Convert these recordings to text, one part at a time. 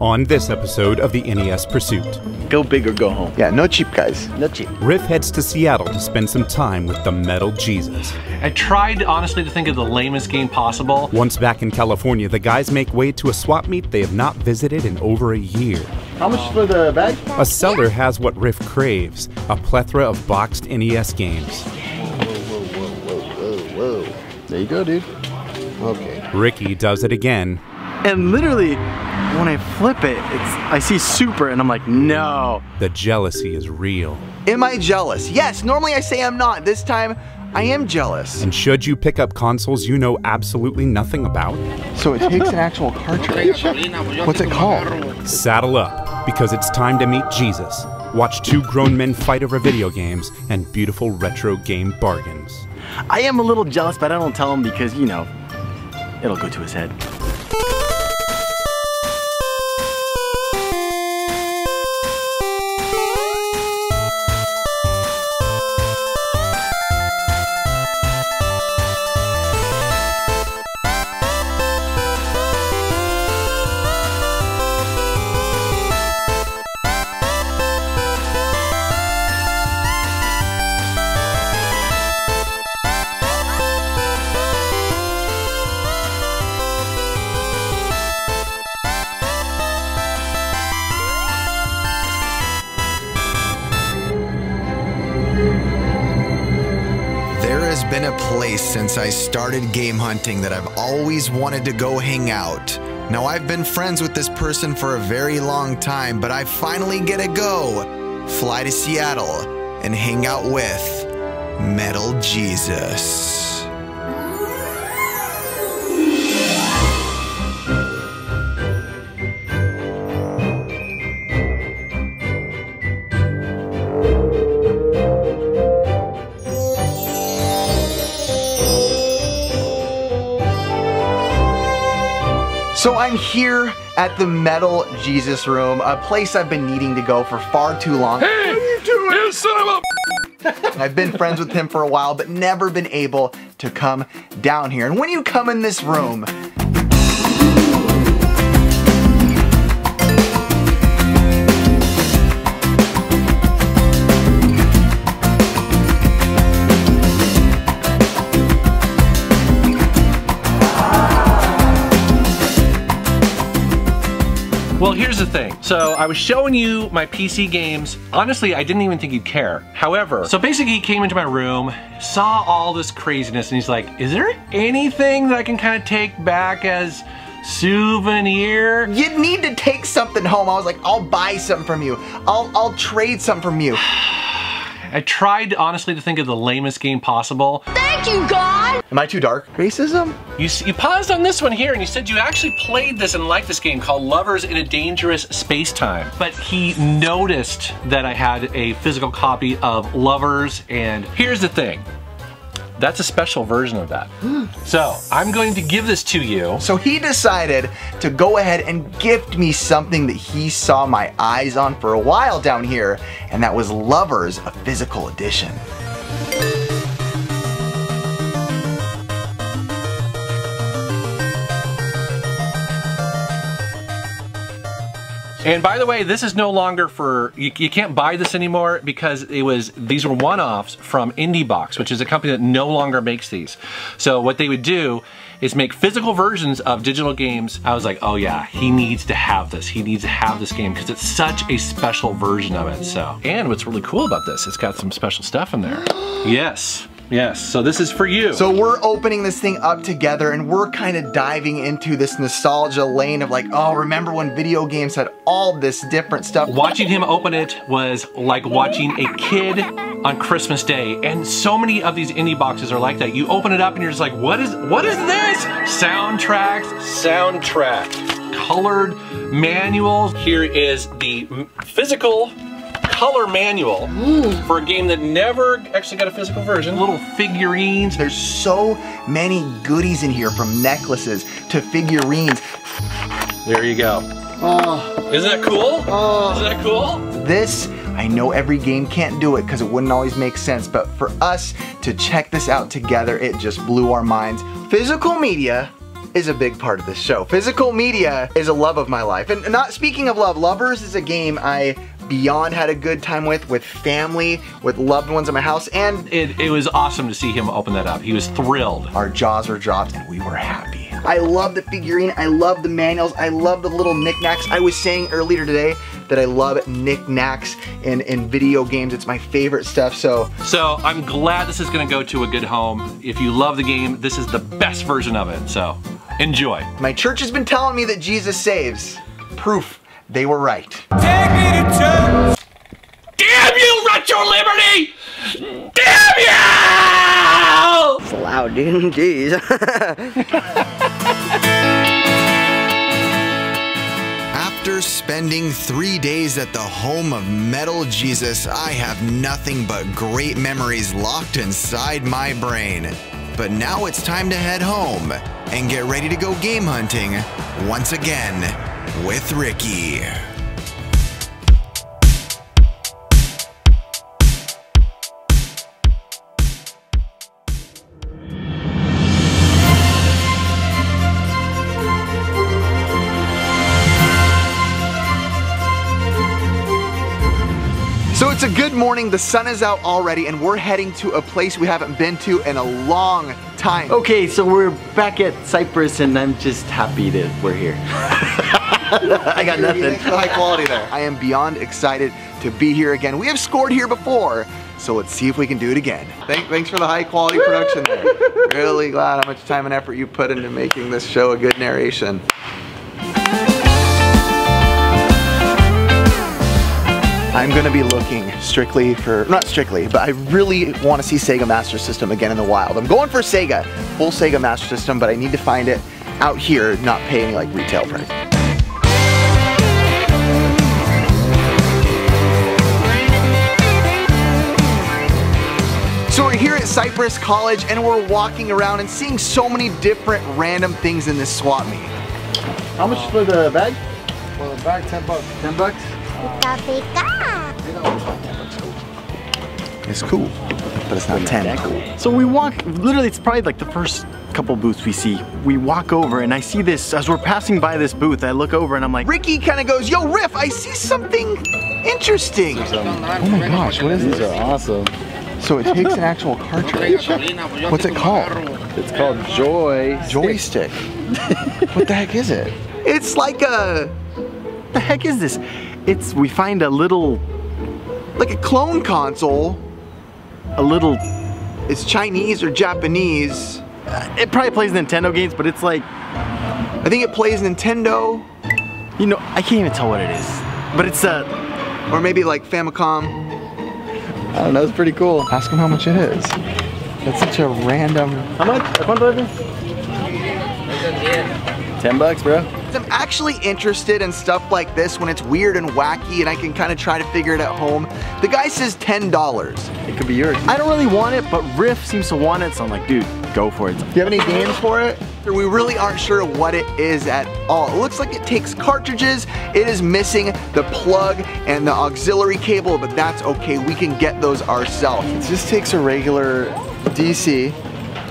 On this episode of the NES Pursuit. Go big or go home. Yeah, no cheap, guys. No cheap. Riff heads to Seattle to spend some time with the Metal Jesus. I tried, honestly, to think of the lamest game possible. Once back in California, the guys make way to a swap meet they have not visited in over a year. How much for the bag? A seller has what Riff craves, a plethora of boxed NES games. Whoa. There you go, dude. Okay. Ricky does it again. And literally, when I flip it, I see super and I'm like, no. The jealousy is real. Am I jealous? Yes, normally I say I'm not. This time, I am jealous. And should you pick up consoles you know absolutely nothing about? So it takes an actual cartridge. What's it called? Saddle up, because it's time to meet Jesus. Watch two grown men fight over video games and beautiful retro game bargains. I am a little jealous, but I don't tell him because, you know, it'll go to his head. Been a place since I started game hunting that I've always wanted to go hang out. Now I've been friends with this person for a very long time, but I finally get to go fly to Seattle and hang out with Metal Jesus. So I'm here at the Metal Jesus Room, a place I've been needing to go for far too long. Hey, what are you doing? You son of a... I've been friends with him for a while, but never been able to come down here. And when you come in this room, well, here's the thing. So I was showing you my PC games. Honestly, I didn't even think you'd care. However, so basically he came into my room, saw all this craziness, and he's like, is there anything that I can kind of take back as souvenir? You need to take something home. I was like, I'll buy something from you. I'll trade something from you. I tried, honestly, to think of the lamest game possible. Thank you, God! Am I too dark? Racism? You paused on this one here and you said you actually played this and liked this game called Lovers in a Dangerous Spacetime. But he noticed that I had a physical copy of Lovers, and here's the thing. That's a special version of that. So I'm going to give this to you. So he decided to go ahead and gift me something that he saw my eyes on for a while down here, and that was Lovers, a physical edition. And by the way, this is no longer for, you can't buy this anymore because it was, these were one-offs from IndieBox, which is a company that no longer makes these. So what they would do is make physical versions of digital games. I was like, oh yeah, he needs to have this. He needs to have this game because it's such a special version of it, so. And what's really cool about this, it's got some special stuff in there. Yes. Yes, so this is for you. So we're opening this thing up together and we're kind of diving into this nostalgia lane of like, oh, remember when video games had all this different stuff? Watching him open it was like watching a kid on Christmas Day, and so many of these indie boxes are like that. You open it up and you're just like, what is this? Soundtrack, colored manuals. Here is the physical color manual for a game that never actually got a physical version. Little figurines. There's so many goodies in here, from necklaces to figurines. There you go. Oh. Isn't that cool? Oh. Isn't that cool? This, I know every game can't do it because it wouldn't always make sense, but for us to check this out together, it just blew our minds. Physical media is a big part of this show. Physical media is a love of my life. And not speaking of love, Lovers is a game I beyond had a good time with family, with loved ones in my house, and it was awesome to see him open that up. He was thrilled. Our jaws were dropped and we were happy. I love the figurine, I love the manuals, I love the little knickknacks. I was saying earlier today that I love knickknacks in video games. It's my favorite stuff, so I'm glad this is gonna go to a good home. If you love the game, this is the best version of it, so enjoy. My church has been telling me that Jesus saves. Proof they were right. Take me to church! Damn you, RetroLiberty! Damn you! It's loud, dude. Jeez. After spending 3 days at the home of Metal Jesus, I have nothing but great memories locked inside my brain. But now it's time to head home and get ready to go game hunting once again with Ricky. So it's a good morning, the sun is out already, and we're heading to a place we haven't been to in a long time. Okay, so we're back at Cypress, and I'm just happy that we're here. I got nothing. High quality there. I am beyond excited to be here again. We have scored here before, so let's see if we can do it again. Thanks for the high quality production there. Really glad how much time and effort you put into making this show a good narration. I'm gonna be looking strictly for, not strictly, but I really wanna see Sega Master System again in the wild. I'm going for Sega, full Sega Master System, but I need to find it out here, not pay any like retail price. So we're here at Cypress College and we're walking around and seeing so many different random things in this swap meet. How much for the bag? Well, the bag, 10 bucks. 10 bucks? It's cool, but it's not 10. So we walk, literally it's probably like the first couple booths we see. We walk over and I see this, as we're passing by this booth, I look over and I'm like, Ricky kind of goes, yo Riff, I see something interesting. Oh my gosh, what is this? These are awesome. So it takes an actual cartridge. What's it called? It's called Joystick. What the heck is it? It's like a, what the heck is this? It's, we find a little, like a clone console. A little, it's Chinese or Japanese. It probably plays Nintendo games, but it's like, I think it plays Nintendo. You know, I can't even tell what it is, but it's a, or maybe like Famicom. I don't know, it's pretty cool. Ask him how much it is. That's such a random. How much? $10, bro. I'm actually interested in stuff like this when it's weird and wacky and I can kind of try to figure it at home. The guy says $10. It could be yours. I don't really want it, but Riff seems to want it, so I'm like, dude, go for it. Do you have any games for it? We really aren't sure what it is at all. It looks like it takes cartridges. It is missing the plug and the auxiliary cable, but that's okay. We can get those ourselves. It just takes a regular DC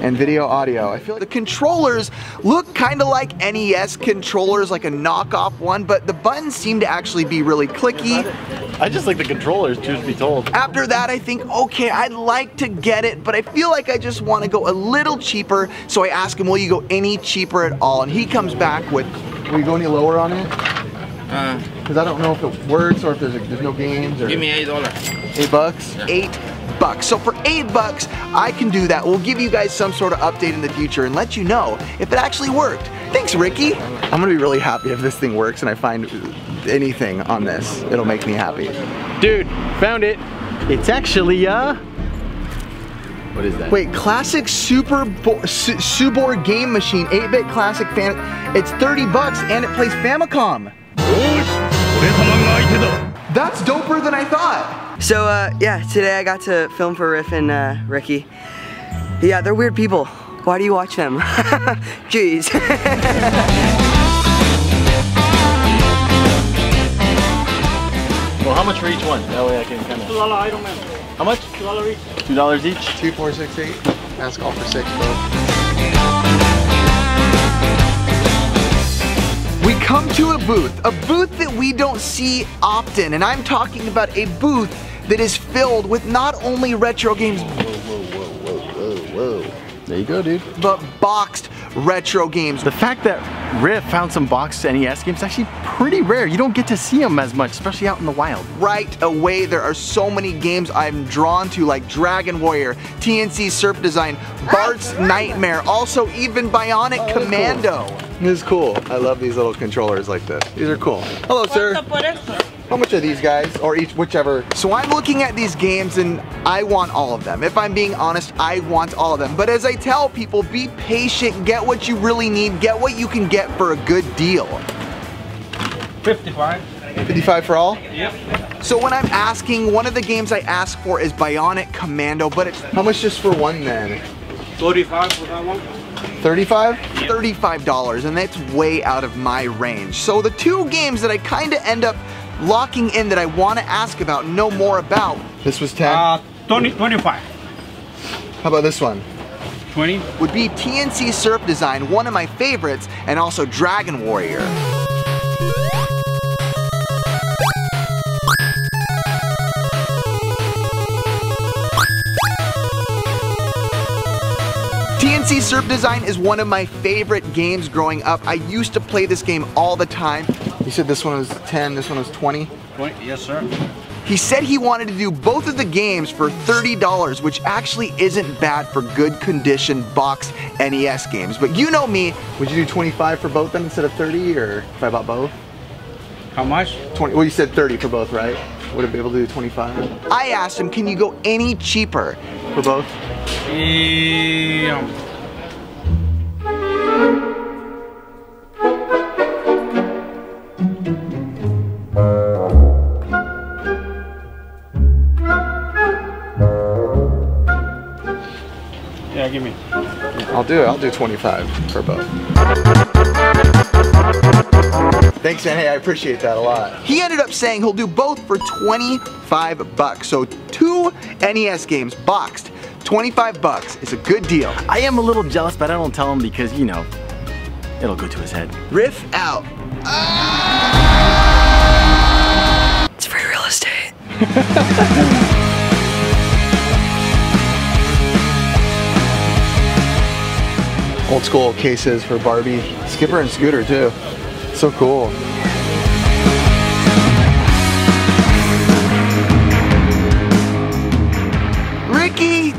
and video audio. I feel like the controllers look kind of like NES controllers, like a knockoff one, but the buttons seem to actually be really clicky. I just like the controllers, truth be told. After that, I think, okay, I'd like to get it, but I feel like I just want to go a little cheaper, so I ask him, will you go any cheaper at all? And he comes back with, will you go any lower on it? Because I don't know if it works or if there's no games. Or give me $8. $8? Yeah. $8. So for $8, I can do that. We'll give you guys some sort of update in the future and let you know if it actually worked. Thanks, Ricky. I'm gonna be really happy if this thing works and I find anything on this. It'll make me happy. Dude, found it. It's actually, what is that? Wait, classic Subor Game Machine, 8-bit classic fan. It's $30 and it plays Famicom. That's doper than I thought. So yeah, today I got to film for Riff and Ricky. Yeah, they're weird people. Why do you watch them? Jeez. Well, how much for each one? That way I can kind of... $2 item. How much? $2 each. $2 each? 2, 4, 6, 8. Ask all for 6, bro. come to a booth that we don't see often, and I'm talking about a booth that is filled with not only retro games, there you go, dude, but boxed retro games. The fact that Riff found some boxed NES games is actually pretty rare. You don't get to see them as much, especially out in the wild. Right away, there are so many games I'm drawn to, like Dragon Warrior, T&C Surf Design, Bart's Nightmare, also even Bionic Commando. Cool. This is cool. I love these little controllers like this. These are cool. Hello, sir. How much are these guys, or each, whichever? So I'm looking at these games and I want all of them. If I'm being honest, I want all of them. But as I tell people, be patient, get what you really need, get what you can get for a good deal. 55. 55 for all? Yep. So when I'm asking, one of the games I ask for is Bionic Commando, but it's... How much just for one then? 45 for that one. 35? $35, and that's way out of my range. So the two games that I kind of end up locking in that I want to ask about, know more about. This was 10? 25. How about this one? 20? Would be T&C Surf Design, one of my favorites, and also Dragon Warrior. T&C Surf Design is one of my favorite games growing up. I used to play this game all the time. You said this one was 10, this one was 20? 20, yes sir. He said he wanted to do both of the games for $30, which actually isn't bad for good condition boxed NES games. But you know me. Would you do 25 for both then instead of 30, or if I bought both? How much? 20. Well, you said 30 for both, right? Would it be able to do 25? I asked him, can you go any cheaper? For both? Yeah. Give me. I'll do it. I'll do 25 for both. Thanks, man. Hey, I appreciate that a lot. He ended up saying he'll do both for 25 bucks. So two NES games boxed, 25 bucks is a good deal. I am a little jealous, but I don't tell him because, you know, it'll go to his head. Riff out. It's free real estate. Old school cases for Barbie, Skipper and Scooter too. So cool. Ricky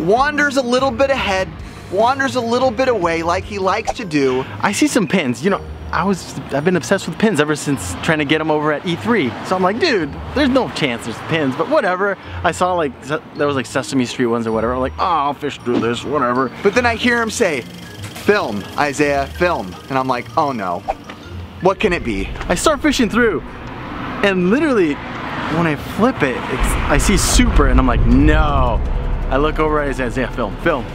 wanders a little bit ahead, wanders a little bit away like he likes to do. I see some pins, you know, I've been obsessed with pins ever since trying to get them over at E3. So I'm like, dude, there's no chance there's pins, but whatever. I saw like, there was like Sesame Street ones or whatever. I'm like, oh, I'll fish through this, whatever. But then I hear him say, film, Isaiah, film. And I'm like, oh no, what can it be? I start fishing through and literally when I flip it, I see super and I'm like, no. I look over at Isaiah, film, film.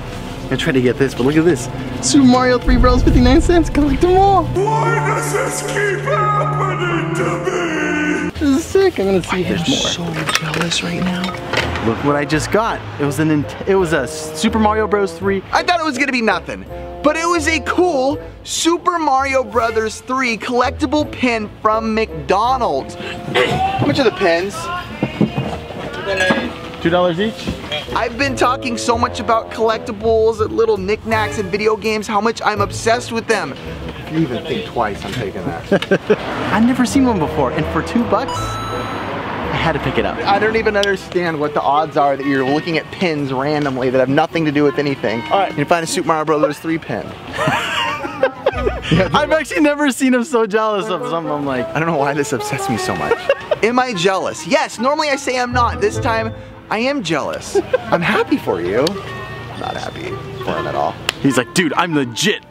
I tried to get this, but look at this. Super Mario $3.59, collect them all. Why does this keep happening to me? This is sick, I'm gonna see if there's more. I'm so jealous right now. Look what I just got. It was a Super Mario Bros. 3. I thought it was gonna be nothing, but it was a cool Super Mario Brothers 3 collectible pin from McDonald's. How much are the pins? $2 each? I've been talking so much about collectibles and little knickknacks and video games, how much I'm obsessed with them. If you even think twice, I'm taking that. I've never seen one before, and for $2, I had to pick it up. I don't even understand what the odds are that you're looking at pins randomly that have nothing to do with anything. All right. You can find a Super Mario Brothers 3 pin. I've actually never seen him so jealous of something. I'm like, I don't know why this upsets me so much. Am I jealous? Yes, normally I say I'm not. This time, I am jealous. I'm happy for you. I'm not happy for him at all. He's like, dude, I'm legit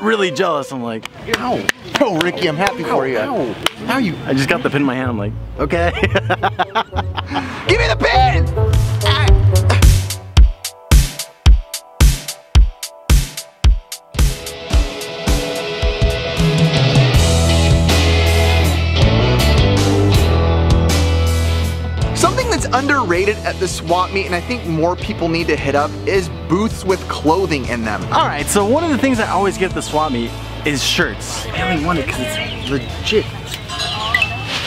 really jealous. I'm like, ow. Bro, Ricky, I'm happy for you. Ow. How are you? I just got the pin in my hand. I'm like, okay. Give me the pin! Underrated at the swap meet, and I think more people need to hit up, is booths with clothing in them. All right, so one of the things I always get at the swap meet is shirts. I really want it because it's legit.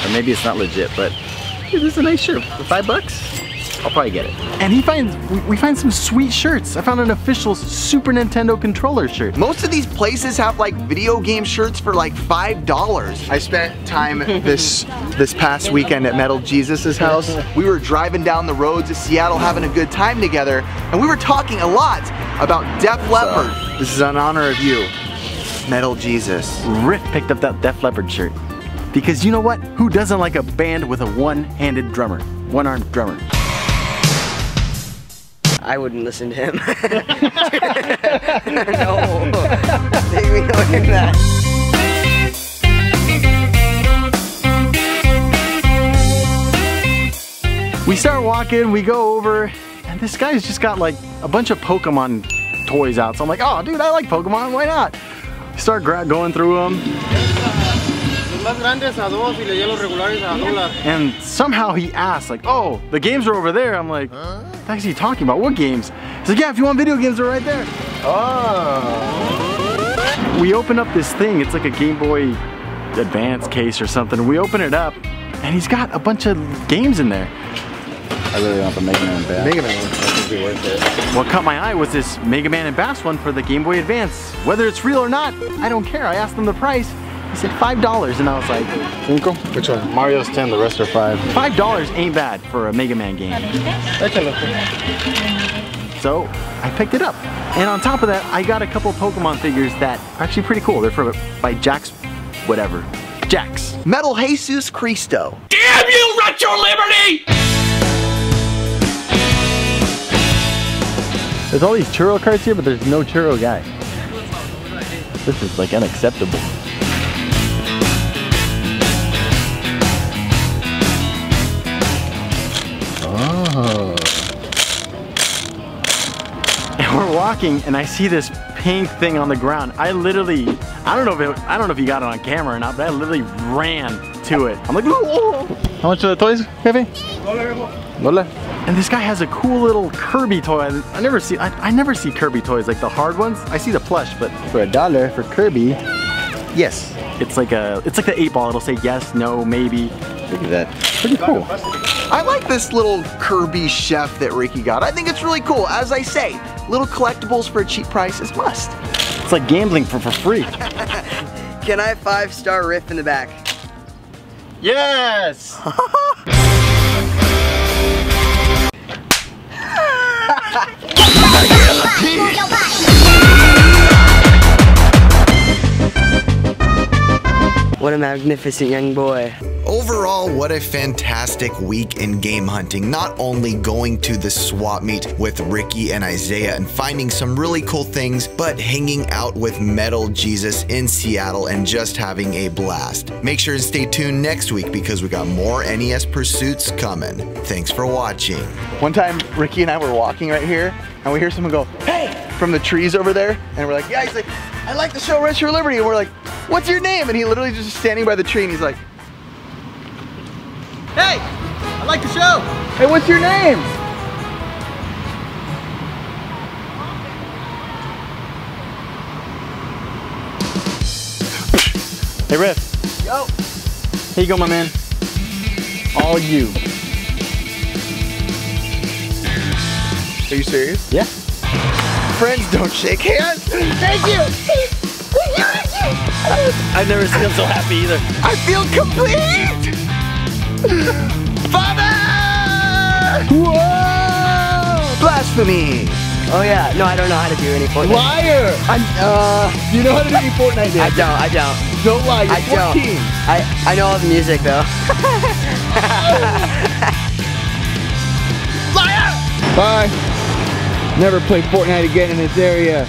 Or maybe it's not legit, but hey, this is a nice shirt for $5. I'll probably get it. And we find some sweet shirts. I found an official Super Nintendo controller shirt. Most of these places have like video game shirts for like $5. I spent time this past weekend at Metal Jesus' house. We were driving down the roads of Seattle having a good time together, and we were talking a lot about Def Leppard. This is in honor of you, Metal Jesus. Riff picked up that Def Leppard shirt. Because you know what? Who doesn't like a band with a one-handed drummer? One-armed drummer. I wouldn't listen to him. No. We don't hear that. We start walking, we go over, and this guy's just got like a bunch of Pokemon toys out. So I'm like, oh dude, I like Pokemon, why not? Start going through them. And somehow he asked, like, oh, the games are over there. I'm like, huh? What the heck is he talking about? What games? He's like, yeah, if you want video games, they're right there. Oh. We open up this thing. It's like a Game Boy Advance case or something. We open it up, and he's got a bunch of games in there. I really want the Mega Man and Bass. Mega Man and Bass would be worth it. What caught my eye was this Mega Man and Bass one for the Game Boy Advance. Whether it's real or not, I don't care. I asked him the price. He said $5, and I was like, Uncle? Which one? Mario's 10, the rest are 5. $5 ain't bad for a Mega Man game. So I picked it up. And on top of that, I got a couple Pokemon figures that are actually pretty cool. They're from by Jax, whatever. Jax. Metal Jesus Cristo. Damn you, RetroLiberty! There's all these churro carts here, but there's no churro guy. This is like unacceptable. Walking and I see this pink thing on the ground. I don't know if you got it on camera or not, but I literally ran to it. I'm like, whoa! How much are the toys, Kevin? $1. And this guy has a cool little Kirby toy. I never see Kirby toys, like the hard ones. I see the plush, but for $1 for Kirby, yes. It's like the 8-ball. It'll say yes, no, maybe. Look at that. Pretty cool. I like this little Kirby chef that Ricky got. I think it's really cool. As I say, little collectibles for a cheap price is must. It's like gambling for free. Can I 5-star Riff in the back? Yes! What a magnificent young boy. Overall, what a fantastic week in game hunting. Not only going to the swap meet with Ricky and Isaiah and finding some really cool things, but hanging out with Metal Jesus in Seattle and just having a blast. Make sure to stay tuned next week because we got more NES Pursuits coming. Thanks for watching. One time, Ricky and I were walking right here and we hear someone go, hey, from the trees over there. And we're like, yeah, he's like, I like the show RetroLiberty. And we're like, what's your name? And he literally just standing by the tree and he's like, hey, I like the show. Hey, what's your name? Hey, Riff. Yo. Here you go, my man. All you. Are you serious? Yeah. Friends don't shake hands. Thank you. I've never seen him so happy either. I feel complete. Father! Whoa! Blasphemy! Oh yeah, no, I don't know how to do any Fortnite. Liar! You know how to do any Fortnite games? I don't. Don't lie, you're 14. Don't. I know all the music though. Liar! Bye. Never play Fortnite again in this area.